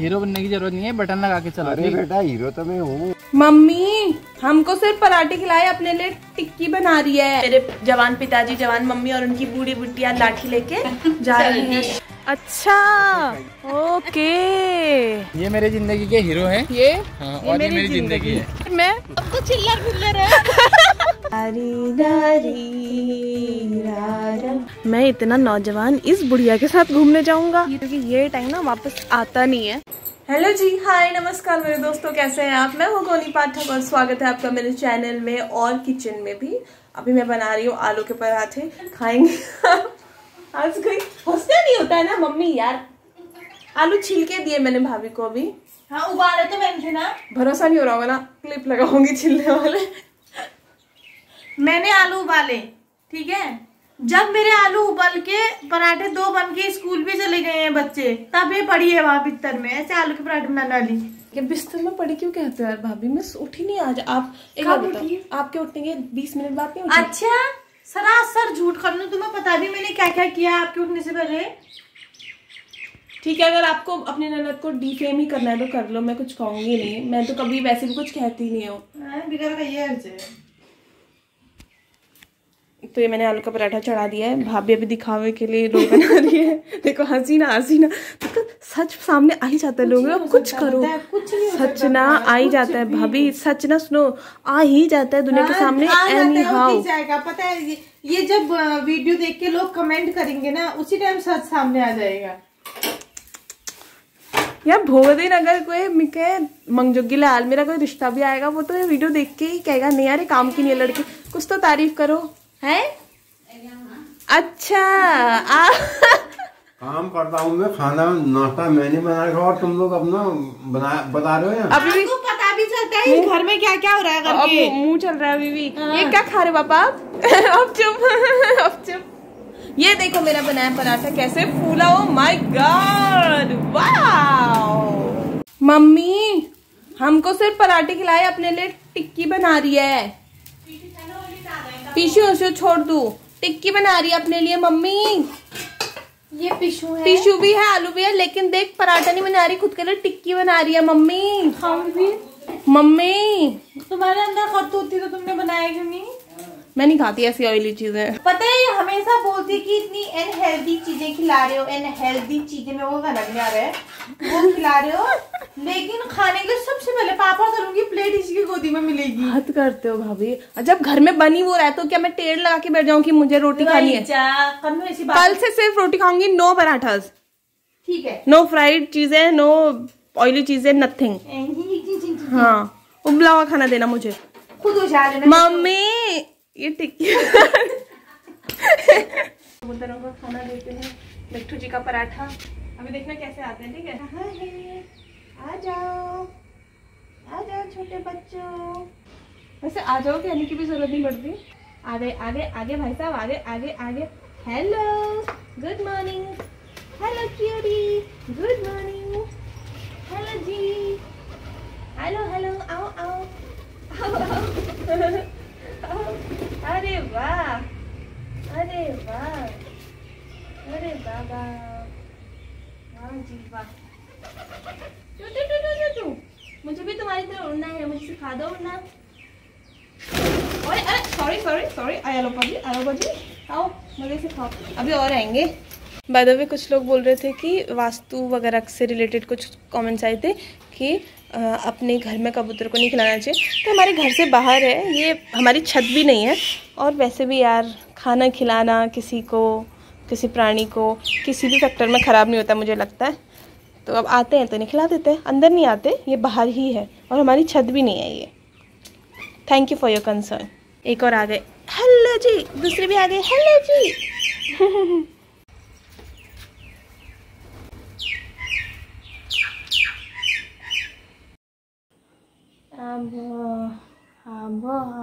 Hero बनने की जरूरत नहीं है, बटन लगा के चलो। अरे बेटा हीरो तो मैं हूँ। मम्मी हमको सिर्फ पराठे खिलाए, अपने लिए टिक्की बना रही है। मेरे जवान पिताजी, जवान मम्मी और उनकी बूढ़ी बुढ़िया लाठी लेके जा रही है। अच्छा ओके, ये मेरे जिंदगी के हीरो हैं। ये और ये मेरी जिंदगी है। मैं अब तो चिल्लर गुल्लर है। मैं इतना नौजवान इस बुढ़िया के साथ घूमने जाऊंगा, क्योंकि ये टाइम ना वापस आता नहीं है। हेलो जी, हाय नमस्कार मेरे दोस्तों, कैसे हैं आप? मैं हूँ कोनी पाठक और स्वागत है आपका मेरे चैनल में और किचन में भी। अभी मैं बना रही हूँ आलू के पराठे, खाएंगे। आज कोई हंसना नहीं होता है ना मम्मी यार। आलू छील के दिए मैंने भाभी को अभी। हाँ उबाले तो मैंने थे ना। भरोसा नहीं हो रहा होगा ना, क्लिप लगाऊंगी छिलने वाले। मैंने आलू उबाले, ठीक है। जब मेरे आलू उबल के पराठे दो बन के स्कूल भी चले गए हैं बच्चे, तब ये पड़ी है वहाँ भीतर में। ऐसे आलू के पराठे बना डाली। ये बिस्तर में पड़ी क्यों कहते हो यार भाभी? मैं उठी नहीं आज। आप एक बार बताओ, आपके उठने के 20 मिनट बाद नहीं उठी? अच्छा सरासर झूठ कर लूं, तुम्हें पता भी मैंने क्या क्या किया आपके उठने से पहले। ठीक है, अगर आपको अपने ननद को डिफेम ही करना है तो कर लो, मैं कुछ कहूंगी नहीं। मैं तो कभी वैसे भी कुछ कहती नहीं हूँ। तो ये मैंने आलू का पराठा चढ़ा दिया है। भाभी अभी दिखावे के लिए लोग बना रही है। देखो हंसी ना हंसी ना, तो सच सामने आ ही जाता है। लोग कुछ करो, सच ना आ ही जाता है भाभी, सच ना सुनो आ ही जाता है दुनिया के सामने। पता है ये जब वीडियो देख के लोग कमेंट करेंगे ना, उसी टाइम सच सामने आ जाएगा यार। भोगदीन अगर कोई मिके मंगजोगी लाल मेरा कोई रिश्ता भी आएगा, वो तो ये वीडियो देख के ही कहेगा नहीं यार काम की नहीं लड़की, कुछ तो तारीफ करो है। अच्छा काम करता हूँ मैं, खाना नाश्ता मैंने बना रखा और तुम लोग अपना बता रहे हो। अभी आपको पता भी चलता है घर में क्या क्या हो रहा है करके। मुँह चल रहा है अभी भी। ये क्या खा रहे हो पापा आप? अब चुप अब चुप। ये देखो मेरा बनाया पराठा कैसे फूला। Oh my god, wow. Mummy हमको सिर्फ पराठे खिलाए, अपने लिए टिक्की बना रही है। पिशू उसे छोड़ दू, टिक्की बना रही है अपने लिए मम्मी। ये पिशू है, पिशू भी है, आलू भी है, लेकिन देख पराठा नहीं बना रही खुद के लिए, टिक्की बना रही है मम्मी। खाऊंगी मम्मी। तुम्हारे अंदर खत होती तो तुमने बनाया क्यों नहीं? मैं नहीं खाती ऐसी ऑयली चीजें। पता है ये हमेशा बोलती है कि इतनी अनहेल्दी चीजें खिला रहे हो, अनहेल्दी चीजें में वो अलग में आ रहा है वो खिला रहे हो। लेकिन खाने के सबसे पहले पापा करूंगी प्लेट इसकी गोदी में मिलेगी। हद करते हो भाभी, जब घर में बनी वो रहता तो क्या मैं टेढ़ लगा के बैठ जाऊँ कि मुझे रोटी खानी है? कल से सिर्फ रोटी खाऊंगी, नो पराठा, ठीक है? नो फ्राइड चीजें, नो ऑयली चीजें, नथिंग। हाँ उबला हुआ खाना देना मुझे, खुद उछाल मम्मी। ये टिक्की कबूतरों को खाना देते हैं। मिट्ठू जी का पराठा अभी देखना कैसे आते हैं, ठीक है? हाँ है, आ जाओ छोटे बच्चों। वैसे आ जाओ कहने की भी जरूरत नहीं पड़ती। आगे आगे आगे भाई साहब, आगे आगे आगे। Hello good morning, hello cutie, good morning, hello जी, हेलो हेलो, आओ आओ आओ। अरे वाह, अरे वाह, अरे बाबा, वाह जी वाह। मुझे भी तुम्हारी तरह उड़ना है, मुझे सिखा दो उड़ना। अरे अरे सॉरी सॉरी सॉरी, आया लो जी, आओ मुझे सिखाओ। अभी और आएंगे। बाय द वे कुछ लोग बोल रहे थे कि वास्तु वगैरह से रिलेटेड कुछ कमेंट्स आए थे कि अपने घर में कबूतर को नहीं खिलाना चाहिए। तो हमारे घर से बाहर है ये, हमारी छत भी नहीं है। और वैसे भी यार खाना खिलाना किसी को, किसी प्राणी को, किसी भी फैक्टर में ख़राब नहीं होता मुझे लगता है। तो अब आते हैं तो नहीं खिला देते हैं, अंदर नहीं आते, ये बाहर ही है और हमारी छत भी नहीं है ये। Thank you for your concern. एक और आ गए, हेलो जी। दूसरे भी आ गए, हेलो जी।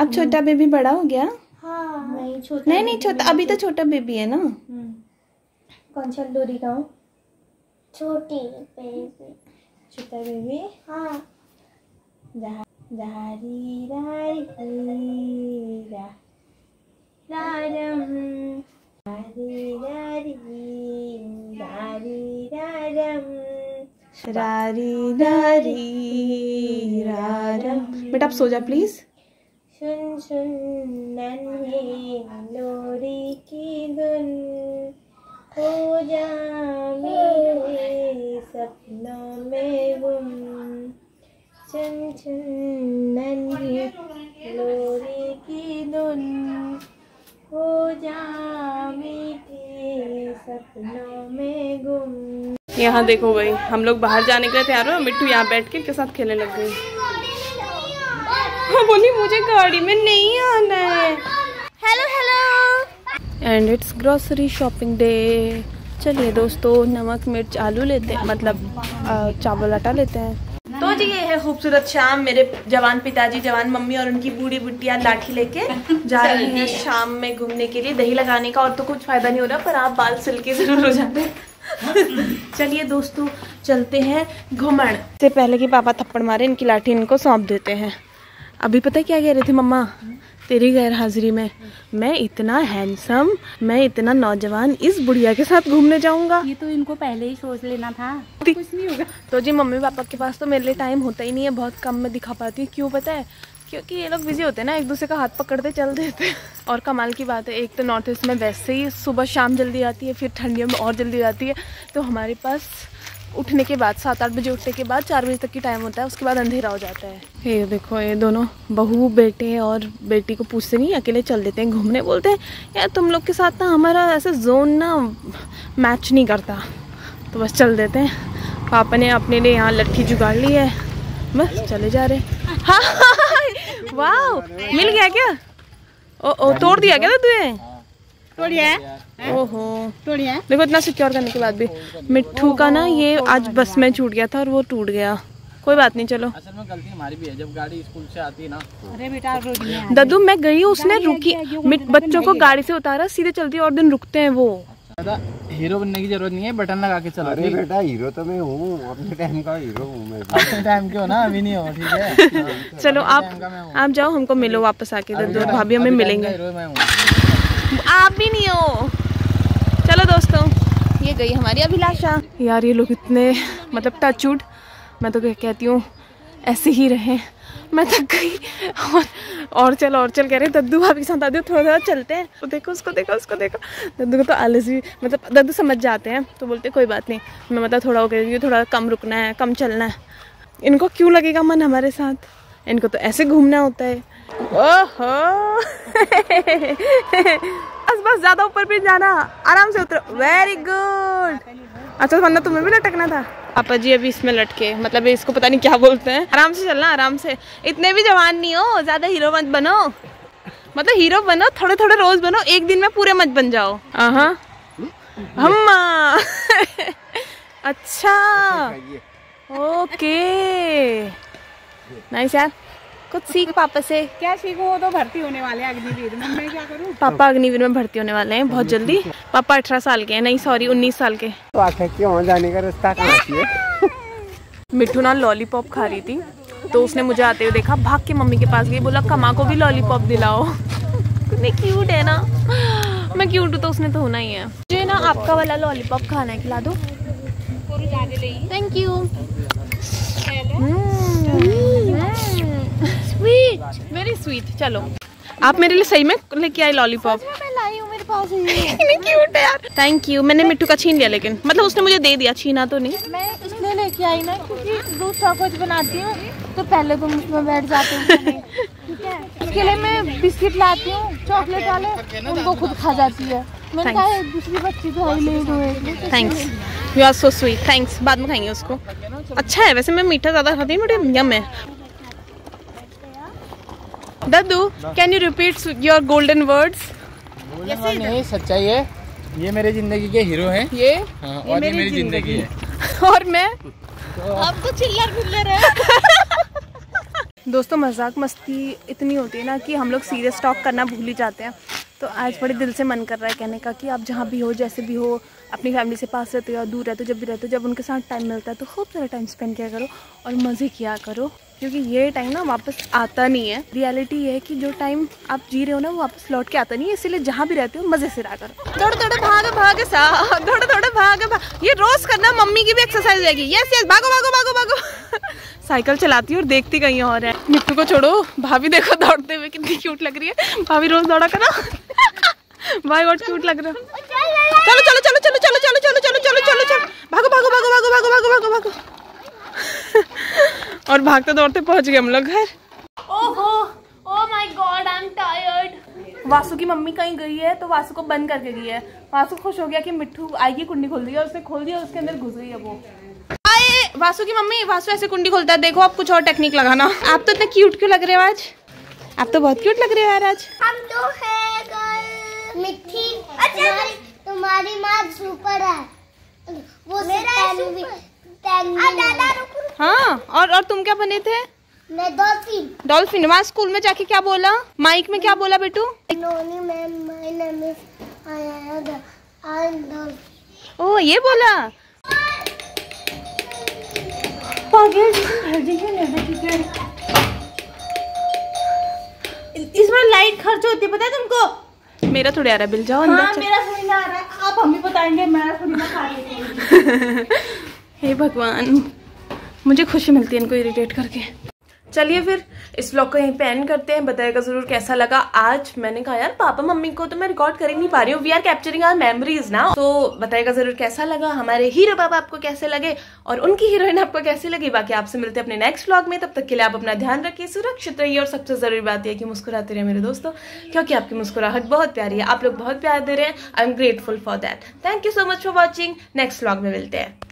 अब छोटा बेबी बड़ा हो गया? हाँ नहीं छोटा, नहीं नहीं छोटा, अभी तो छोटा बेबी है ना। कौन सा लोरी गाऊं? छोटी बेबी, छोटा बेबी। हाँ रारी रारी रा रारम रारी रारी रारी रारम रारी रारी रारम। बेटा आप सो जा प्लीज। सुन सुन नन्हे लोरी की धुन, हो जा मेरे सपनों में गुम। सुन सुन नन्हे लोरी की धुन, हो जा मेरे सपनों में गुम। यहाँ देखो भाई, हम लोग बाहर जाने के लिए तैयार हुए, मिट्टू यहाँ बैठ के इनके साथ खेलने लग गई। हाँ बोली मुझे गाड़ी में नहीं आना है। Hello hello and it's grocery shopping day. चलिए दोस्तों नमक मिर्च आलू लेते हैं, मतलब चावल आटा लेते हैं। तो जी ये है खूबसूरत शाम। मेरे जवान पिताजी, जवान मम्मी और उनकी बूढ़ी बुढ़िया लाठी लेके जा रही है शाम में घूमने के लिए। दही लगाने का और तो कुछ फायदा नहीं हो रहा, पर आप बाल सिल्के जरूर हो जाते हैं। चलिए दोस्तों चलते हैं घूमण से पहले कि पापा थप्पड़ मारे, इनकी लाठी इनको सौंप देते हैं। अभी पता क्या कह रहे थे मम्मा तेरी गैर हाजिरी में, मैं इतना हैंडसम, मैं इतना नौजवान इस बुढ़िया के साथ घूमने जाऊंगा। ये तो इनको पहले ही सोच लेना था, तो कुछ नहीं होगा। तो जी मम्मी पापा के पास तो मेरे लिए टाइम होता ही नहीं है, बहुत कम मैं दिखा पाती हूँ। क्यों पता है? क्योंकि ये लोग बिजी होते हैं ना, एक दूसरे का हाथ पकड़ते चल देते हैं। और कमाल की बात है, एक तो नॉर्थ ईस्ट में वैसे ही सुबह शाम जल्दी आती है, फिर ठंडियों में और जल्दी आती है। तो हमारे पास उठने के बाद 7-8 बजे उठने के बाद 4 बजे तक की टाइम होता है, उसके बाद अंधेरा हो जाता है। ये देखो ये दोनों बहू बेटे और बेटी को पूछते नहीं अकेले चल देते हैं घूमने। बोलते हैं यार तुम लोग के साथ ना हमारा ऐसे जोन ना मैच नहीं करता, तो बस चल देते हैं। पापा ने अपने लिए यहाँ लट्ठी जुगाड़ ली है, बस चले जा रहे। हाँ वाह मिल गया क्या? ओ तोड़ दिया क्या तुझे? ओहो देखो इतना सिक्योर करने के बाद भी। मिट्ठू का ना ये आज बस में छूट गया था और वो टूट गया। कोई बात नहीं चलो। असल में गलती हमारी भी है, जब गाड़ी स्कूल से आती है ना। अरे बेटा दादू मैं गई, उसने रुकी, बच्चों को गाड़ी से उतारा, सीधे चलती और दिन रुकते हैं वो। हीरो बनने की जरूरत नहीं है, बटन लगा के चलो। अरे बेटा हीरो तो मैं हूँ, अपने टाइम का हीरो हूँ मैं। अपने टाइम के हो ना, अभी नहीं हो, ठीक है। चलो आप जाओ, हमको मिलो वापस आके, दादू भाभी हमें मिलेंगे, आप भी नहीं हो। चलो दोस्तों ये गई हमारी अभिलाषा। यार ये लोग इतने मतलब टचवुड, मैं तो कहती हूँ ऐसे ही रहें। मैं थक गई और चल कह रहे दद्दू भाभी के साथ। दादू थोड़ा चलते हैं, तो देखो उसको देखो उसको देखो। दद्दू को तो आलसी मतलब दद्दू समझ जाते हैं, तो बोलते कोई बात नहीं मैं मतलब थोड़ा हो गया, थोड़ा कम रुकना है कम चलना है। इनको क्यों लगेगा मन हमारे साथ, इनको तो ऐसे घूमना होता है। ओहो बस ज्यादा ऊपर भी जाना, आराम से उतरो, वेरी गुड। अच्छा वरना तुम्हें भी लटकना था। पापा जी अभी इसमें लटके, मतलब इसको पता नहीं क्या बोलते हैं। आराम से चलना, आराम से, इतने भी जवान नहीं हो, ज्यादा हीरो मत बनो। मतलब हीरो बनो थोड़े थोड़े रोज बनो, एक दिन में पूरे मत बन जाओ। हम्मा अच्छा ओके नाइस यार, कुछ सीख पापा से। क्या सीखो? वो तो भर्ती होने वाले हैं अग्निवीर में, मैं क्या करूं? पापा अग्निवीर में भर्ती होने वाले हैं बहुत जल्दी। पापा 18 साल के हैं, नहीं सॉरी 19 साल के। तो आखिर क्यों जाने का रास्ता कहाँ है? मिट्ठू ना लॉलीपॉप खा रही थी, तो उसने मुझे आते हुए देखा, भाग के मम्मी के पास गई, बोला कमा को भी लॉलीपॉप दिलाओ। क्यूट है ना, मैं क्यूट हूँ तो उसने तो होना ही है। मुझे ना आपका वाला लॉलीपॉप खाना है, खिला दो। Thank you, sweet very sweet. चलो आप मेरे लिए सही में लेके आए लॉलीपॉप। मैं लाई हूं, मेरे पास है। क्यूट है यार। Thank you. मैंने मिट्टू का छीन लिया, लेकिन मतलब उसने मुझे दे दिया, छीना तो नहीं। मैं इसलिए लेके आई ना क्योंकि दूध चॉकलेट बनाती हूँ तो पहले तुम उसमें बैठ जाते हो, ठीक है। इसके लिए मैं बिस्किट लाती हूँ चॉकलेट वाले, उनको खुद खा जाती है। मैंने कहा दूसरी बच्ची तो लेट हुए। Thanks, you are so sweet. Thanks, बाद में खाएंगे उसको। अच्छा है वैसे, मैं मीठा ज़्यादा खाती हूँ, बट यम है। दद्दू can you repeat your golden words? नहीं सच्चाई है, ये मेरे जिंदगी के हीरो हैं ये। हाँ, और मेरी जिंदगी है और मैं अब तो चिल्लर गुल्लर है। दोस्तों मजाक मस्ती इतनी होती है ना कि हम लोग सीरियस टॉक करना भूल ही जाते हैं। तो आज बड़े दिल से मन कर रहा है कहने का कि आप जहाँ भी हो, जैसे भी हो, अपनी फैमिली से पास रहते हो या दूर रहते हो, जब भी रहते हो, जब उनके साथ टाइम मिलता है तो खूब सारा टाइम स्पेंड किया करो और मज़े किया करो, क्योंकि ये टाइम ना वापस आता नहीं है। रियलिटी ये है कि जो टाइम आप जी रहे हो ना वो वापस लौट के आता नहीं है, इसीलिए जहाँ भी रहते हो मज़े से रहा करो। थोड़ा थोड़ा भागो भागो सा, थोड़ा थोड़ा भागो भागो, ये रोज़ करना, मम्मी की भी एक्सरसाइज रहेगी। यस यस, भागो भागो भागो भागो। साइकिल चलाती है और देखती कहीं और है। निप्पू को छोड़ो, भाभी देखो दौड़ते हुए कितनी क्यूट लग रही है। भाभी रोज़ दौड़ा करो, भाई बहुत क्यूट लग रहा है। चलो चलो चलो चलो चलो चलो चलो चलो चलो चलो चलो, भागो भागो भागो भागो भागो भागो भागो भागो। और भागते दौड़ते पहुंच गए हम लोग घर। ओहो, oh my god, I am tired. Vasu की मम्मी कहीं गई है तो वासु को बंद करके गई है। वासु खुश हो गया कि मिट्ठू आएगी, कुंडी खोल दी है, उसने खोल दिया, उसके अंदर घुस गई है वो। आए वासु की मम्मी, वासु ऐसे कुंडी खोलता है। देखो आप कुछ और टेक्निक लगाना। आप तो इतने क्यूट क्यों लग रहे हो आज? आप तो बहुत क्यूट लग रहे हो यार आज। हम तो है गर्ल मिट्ठी। अच्छा तुम्हारी माँ सुपर है, वो मेरा हाँ। और तुम क्या बने थे? मैं डॉल्फिन। डॉल्फिन। वहाँ स्कूल में जाके क्या बोला? माइक में क्या बोला बेटू? Noni ma'am my name is I am dolphin. ओ ये बोला। इसमें लाइट खर्च होती है पता है तुमको? मेरा थोड़ी आ रहा है बिल, जाओ अंदर। हाँ, मेरा थोड़ी ना आ रहा है, आप हमें बताएंगे, मेरा थोड़ी ना खा लेते। हे भगवान, मुझे खुशी मिलती है इनको इरिटेट करके। चलिए फिर इस व्लॉग को यहीं पे एंड करते हैं। बताएगा जरूर कैसा लगा। आज मैंने कहा यार पापा मम्मी को तो मैं रिकॉर्ड कर ही नहीं पा रही हूँ, we are capturing our memories ना। तो बताएगा जरूर कैसा लगा, हमारे हीरो पापा आपको कैसे लगे और उनकी हीरोइन आपको कैसी लगी। बाकी आपसे मिलते हैं अपने नेक्स्ट व्लॉग में। तब तक के लिए आप अपना ध्यान रखिए, सुरक्षित रहिए और सबसे जरूरी बात यह कि मुस्कुराते रहे मेरे दोस्तों, क्योंकि आपकी मुस्कुराहट बहुत प्यारी है। आप लोग बहुत प्यार दे रहे हैं, I am grateful for that. Thank you so much for watching. Next vlog में मिलते हैं।